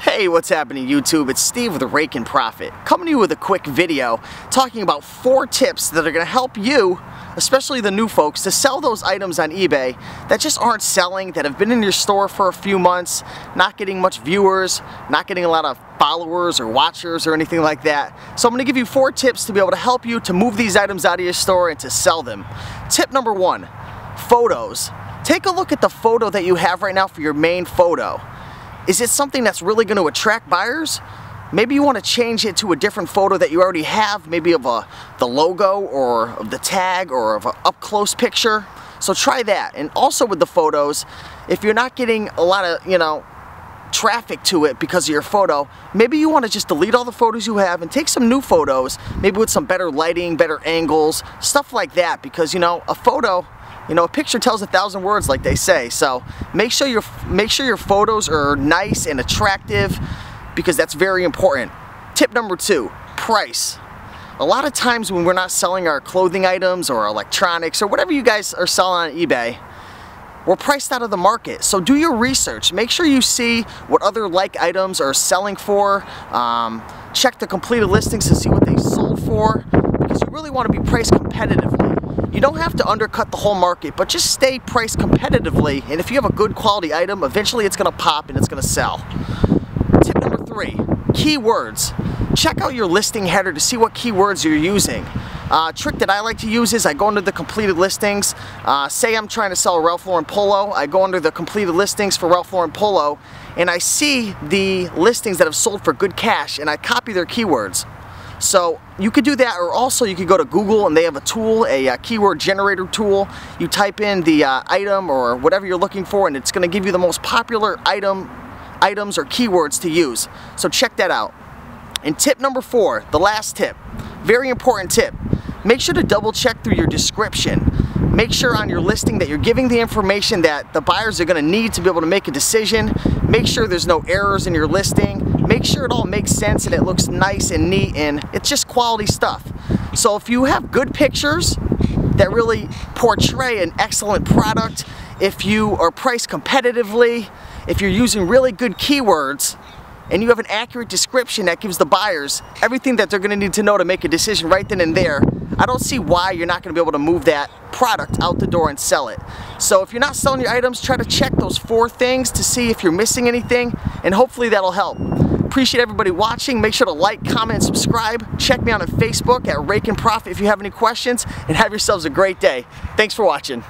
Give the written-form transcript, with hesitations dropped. Hey, what's happening YouTube? It's Steve with Raiken Profit, coming to you with a quick video talking about 4 tips that are going to help you, especially the new folks, to sell those items on eBay that just aren't selling, that have been in your store for a few months, not getting much viewers, not getting a lot of followers or watchers or anything like that. So I'm going to give you 4 tips to be able to help you to move these items out of your store and to sell them. Tip number 1, photos. Take a look at the photo that you have right now for your main photo. Is it something that's really going to attract buyers? Maybe you want to change it to a different photo that you already have, maybe of the logo or of the tag or of an up-close picture. So try that. And also with the photos, if you're not getting a lot of, traffic to it because of your photo, maybe you want to just delete all the photos you have and take some new photos, maybe with some better lighting, better angles, stuff like that, because, a photo, a picture tells 1,000 words, like they say. So make sure your photos are nice and attractive, because that's very important. Tip number 2, price. A lot of times when we're not selling our clothing items or electronics or whatever you guys are selling on eBay, we're priced out of the market. So do your research. Make sure you see what other like items are selling for. Check the completed listings to see what they sold for, because you really want to be priced competitively. You don't have to undercut the whole market, but just stay priced competitively, and if you have a good quality item, eventually it's going to pop and it's going to sell. Tip number 3, keywords. Check out your listing header to see what keywords you're using. Trick that I like to use is I go under the completed listings. Say I'm trying to sell a Ralph Lauren Polo. I go under the completed listings for Ralph Lauren Polo, and I see the listings that have sold for good cash, and I copy their keywords. So you could do that, or also you could go to Google, and they have a tool, a keyword generator tool. You type in the item or whatever you're looking for, and it's going to give you the most popular items or keywords to use. So check that out. And tip number 4, the last tip, very important tip. Make sure to double check through your description. Make sure on your listing that you're giving the information that the buyers are going to need to be able to make a decision. Make sure there's no errors in your listing. Make sure it all makes sense and it looks nice and neat, and it's just quality stuff. So if you have good pictures that really portray an excellent product, if you are priced competitively, if you're using really good keywords, and you have an accurate description that gives the buyers everything that they're going to need to know to make a decision right then and there, I don't see why you're not going to be able to move that product out the door and sell it. So if you're not selling your items, try to check those 4 things to see if you're missing anything, and hopefully that'll help. Appreciate everybody watching. Make sure to like, comment, and subscribe. Check me out on Facebook at Raiken Profit if you have any questions, and have yourselves a great day. Thanks for watching.